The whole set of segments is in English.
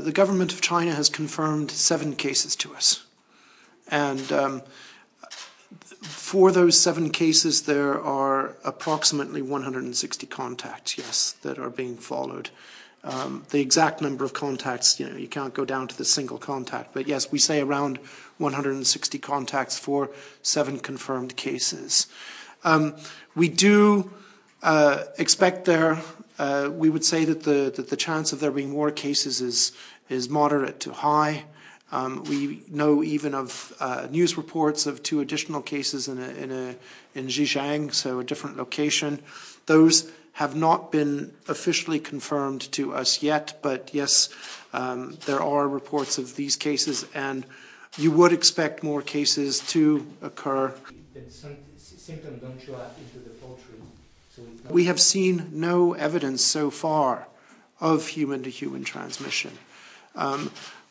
the government of China has confirmed 7 cases to us. And for those 7 cases, there are approximately 160 contacts, yes, that are being followed. The exact number of contacts, you can't go down to the single contact, but yes, we say around 160 contacts for 7 confirmed cases. We do expect there, we would say that the chance of there being more cases is moderate to high. We know even of news reports of 2 additional cases in Zhejiang, so a different location. Those have not been officially confirmed to us yet, but yes, there are reports of these cases, and you would expect more cases to occur. Symptoms don't show up into the poultry. So we have seen no evidence so far of human-to-human transmission.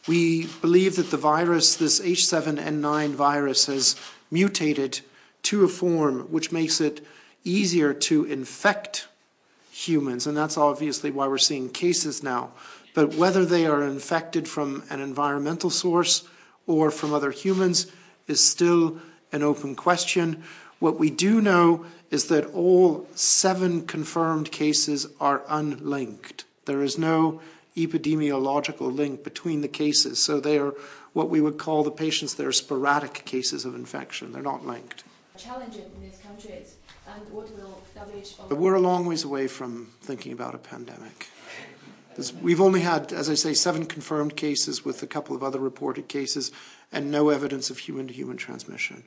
We believe that the virus, this H7N9 virus, has mutated to a form which makes it easier to infect humans, and that's obviously why we're seeing cases now. But whether they are infected from an environmental source or from other humans is still an open question. What we do know is that all 7 confirmed cases are unlinked. There is no epidemiological link between the cases, so they are what we would call the patients that are sporadic cases of infection. They're not linked. Challenging in these countries, and what will WHO... We're a long ways away from thinking about a pandemic. We've only had, as I say, 7 confirmed cases with a couple of other reported cases and no evidence of human-to-human transmission.